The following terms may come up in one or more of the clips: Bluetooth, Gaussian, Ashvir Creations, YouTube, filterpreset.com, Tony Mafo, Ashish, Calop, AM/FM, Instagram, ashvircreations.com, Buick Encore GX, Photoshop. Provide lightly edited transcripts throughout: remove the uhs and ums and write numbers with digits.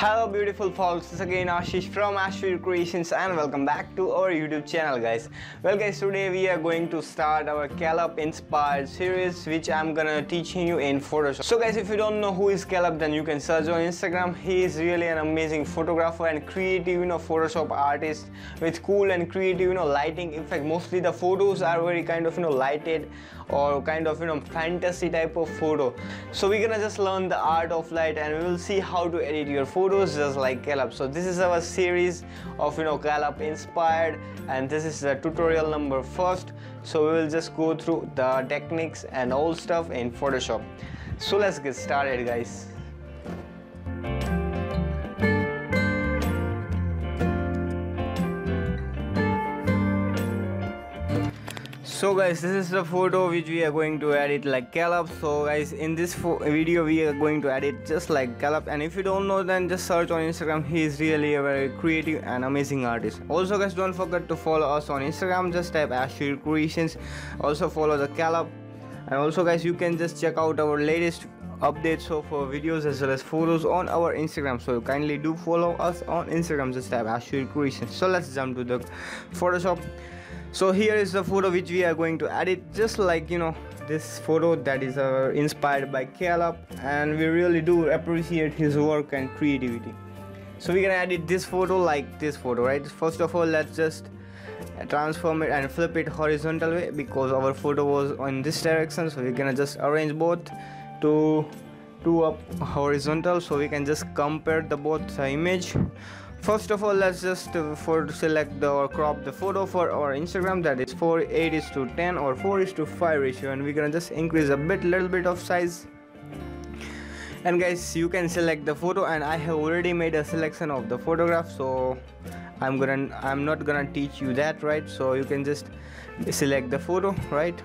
Hello beautiful folks, it's again Ashish from Ashvir Creations and welcome back to our YouTube channel guys. Well guys, today we are going to start our Calop inspired series which I'm gonna teaching you in Photoshop. So guys, if you don't know who is Calop, then you can search on Instagram. He is really an amazing photographer and creative Photoshop artist with cool and creative lighting. In fact, mostly the photos are very kind of lighted or kind of fantasy type of photo. So we're gonna just learn the art of light and we will see how to edit your photo just like Calop. So this is our series of Calop inspired and this is the tutorial number first. So we will just go through the techniques and all stuff in Photoshop. So let's get started guys. So guys, this is the photo which we are going to edit like Calop. So guys, in this video we are going to edit just like Calop, and if you don't know then just search on Instagram. He is really a very creative and amazing artist. Also guys, don't forget to follow us on Instagram. Just type Ashvir Creations. Also follow the Calop, and also guys you can just check out our latest updates of our videos as well as photos on our Instagram. So kindly do follow us on Instagram. Just type Ashvir Creations. So let's jump to the Photoshop. So here is the photo which we are going to edit just like this photo that is inspired by Calop, and we really do appreciate his work and creativity. So we're gonna edit this photo like this photo, right? First of all, let's just transform it and flip it horizontal way because our photo was in this direction. So we're gonna just arrange both to up horizontal so we can just compare the both image. First of all, let's just select or crop the photo for our Instagram, that is 4:8:10 or 4:5 ratio, and we're gonna just increase a bit, little bit of size. And guys, you can select the photo, and I have already made a selection of the photograph, so I'm not gonna teach you that, right? So you can just select the photo, right?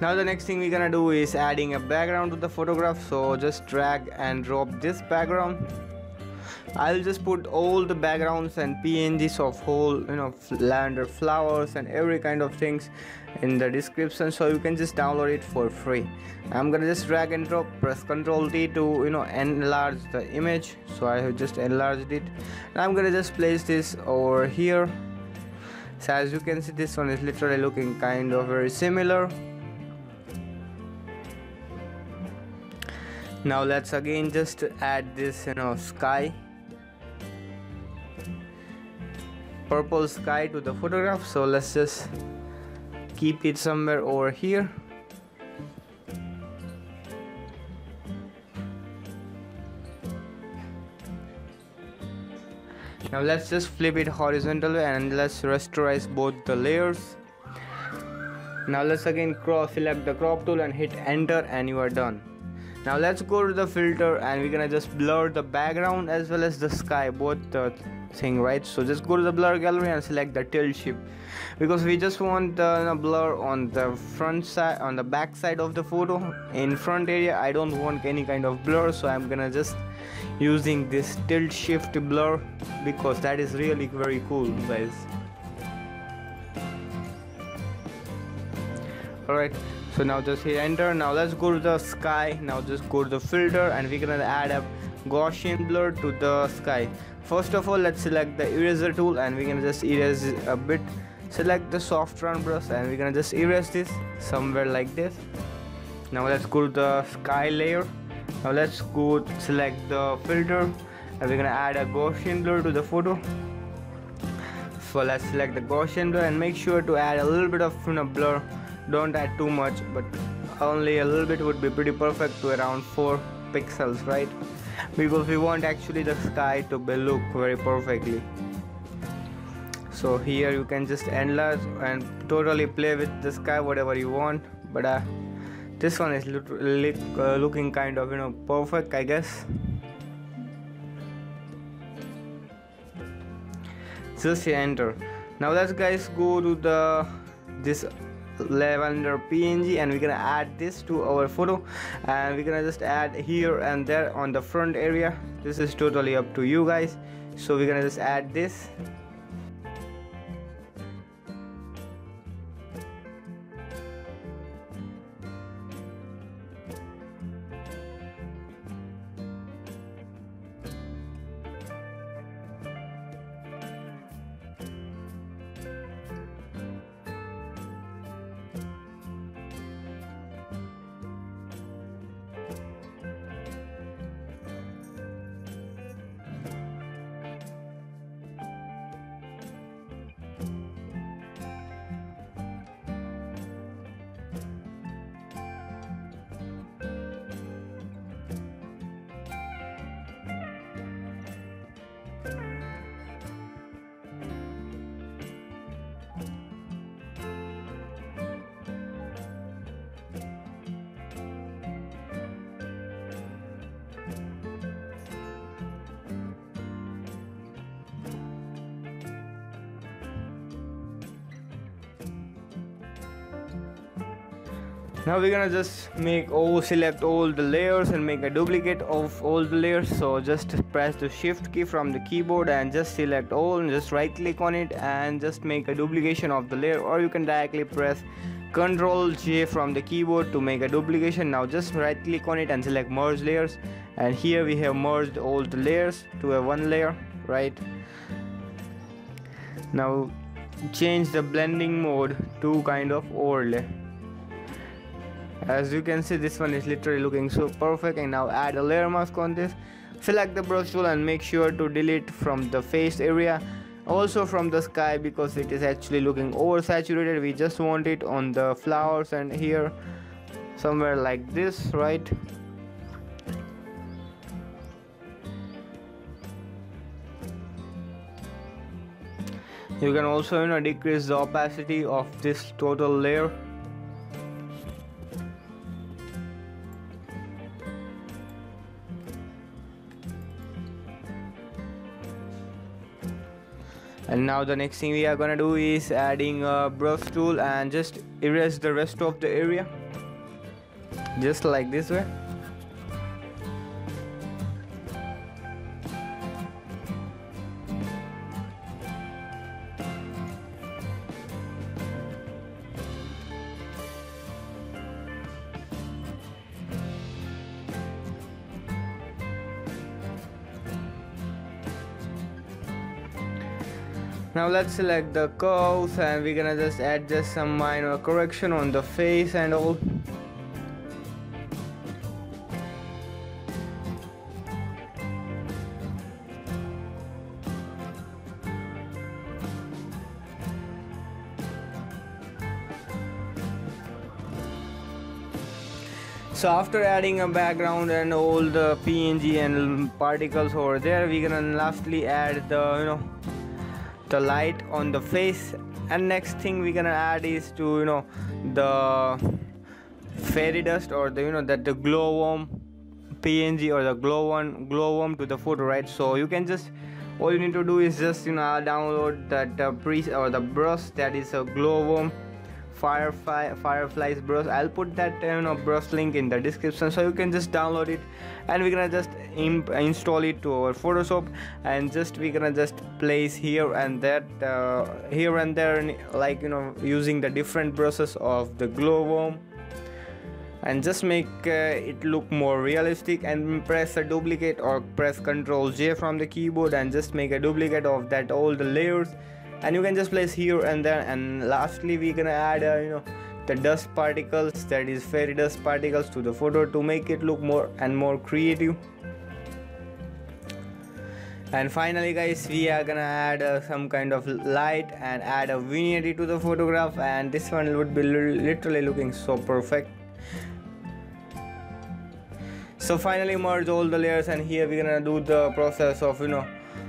Now the next thing we're gonna do is adding a background to the photograph. So just drag and drop this background. I'll just put all the backgrounds and PNGs of whole lavender flowers and every kind of things in the description, so you can just download it for free. I'm gonna just drag and drop, press Ctrl+T to enlarge the image. So I have just enlarged it, and I'm gonna just place this over here. So as you can see, this one is literally looking kind of very similar. Now let's again just add this sky, purple sky to the photograph. So let's just keep it somewhere over here. Now let's just flip it horizontally and let's rasterize both the layers. Now let's again select the crop tool and hit enter, and you are done. Now let's go to the filter, and we're gonna just blur the background as well as the sky, both the thing, right? So just go to the blur gallery and select the tilt shape because we just want the blur on the front side, on the back side of the photo. In front area I don't want any kind of blur, so I'm gonna just using this tilt shift blur because that is really very cool guys. Alright, so now just hit enter. Now let's go to the sky. Now just go to the filter, and we're gonna add a Gaussian blur to the sky. First of all, let's select the eraser tool, and we're gonna just erase a bit. Select the soft round brush, and we're gonna just erase this somewhere like this. Now let's go to the sky layer. Now let's go select the filter, and we're gonna add a Gaussian blur to the photo. So let's select the Gaussian blur and make sure to add a little bit of blur. Don't add too much, but only a little bit would be pretty perfect, to around 4 pixels, right? Because we want actually the sky to look very perfectly. So here you can just enlarge and totally play with the sky whatever you want, but this one is looking kind of perfect I guess. Just hit enter. Now let's guys go to the this lavender PNG, and we're gonna add this to our photo, and we're gonna just add here and there on the front area. This is totally up to you guys, so we're gonna just add this. Now we're gonna just make select all the layers and make a duplicate of all the layers. So just press the shift key from the keyboard and just select all and just right click on it and just make a duplication of the layer, or you can directly press Ctrl+J from the keyboard to make a duplication. Now just right click on it and select merge layers, and here we have merged all the layers to a one layer, right? Now change the blending mode to kind of overlay. As you can see, this one is literally looking so perfect. And now add a layer mask on this. Select the brush tool and make sure to delete from the face area, also from the sky, because it is actually looking oversaturated. We just want it on the flowers and here somewhere like this, right? You can also decrease the opacity of this total layer. And now the next thing we are gonna do is adding a brush tool and just erase the rest of the area, just like this way. Now let's select the curves and we're gonna just add just some minor correction on the face and all. So after adding a background and all the PNG and particles over there, we're gonna lastly add the the light on the face. And next thing we're gonna add is to the fairy dust, or the the glowworm PNG or the glowworm to the photo, right? So you can just, all you need to do is just download that the brush that is a glowworm fireflies brush. I'll put that brush link in the description, so you can just download it, and we're gonna just install it to our Photoshop, and just we're gonna just place here and that here and there, like using the different brushes of the glowworm, and just make it look more realistic. And press a duplicate or press Ctrl+J from the keyboard and just make a duplicate of that all the layers. And you can just place here and there. And lastly we're gonna add the dust particles, that is fairy dust particles, to the photo to make it look more and more creative. And finally guys, we are gonna add some kind of light and add a vignette to the photograph, and this one would be literally looking so perfect. So finally merge all the layers, and here we're gonna do the process of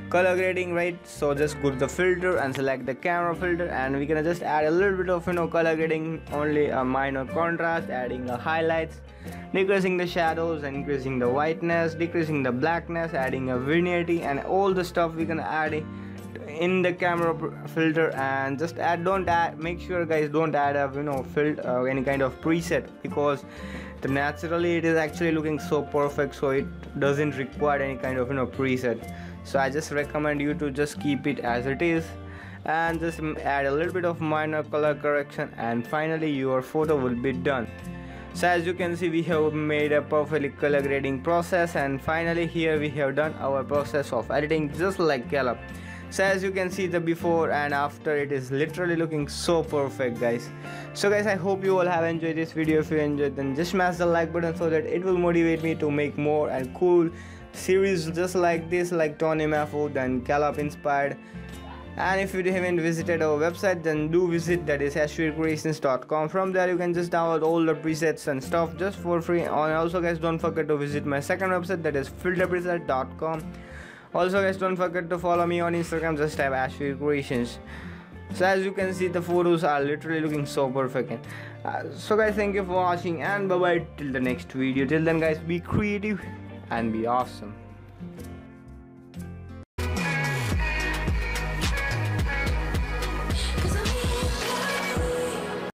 color grading, right? So just go to the filter and select the camera filter, and we're gonna just add a little bit of color grading, only a minor contrast, adding the highlights, decreasing the shadows, increasing the whiteness, decreasing the blackness, adding a vignette, and all the stuff we're gonna add in the camera filter. And just add, make sure guys don't add a any kind of preset, because naturally it is actually looking so perfect, so it doesn't require any kind of preset. So I just recommend you to just keep it as it is and just add a little bit of minor color correction, and finally your photo will be done. So as you can see, we have made a perfectly color grading process, and finally here we have done our process of editing just like Calop. So as you can see, the before and after, it is literally looking so perfect guys. So guys, I hope you all have enjoyed this video. If you enjoyed, then just smash the like button, so that it will motivate me to make more and cool series just like this, like Tony Mafo and Calop inspired. And if you haven't visited our website, then do visit, that is ashvircreations.com. From there you can just download all the presets and stuff just for free. And also guys, don't forget to visit my second website, that is filterpreset.com. Also guys, don't forget to follow me on Instagram, just type Ashvir Creations. So as you can see, the photos are literally looking so perfect. So guys, thank you for watching, and bye bye till the next video. Till then guys, be creative and be awesome.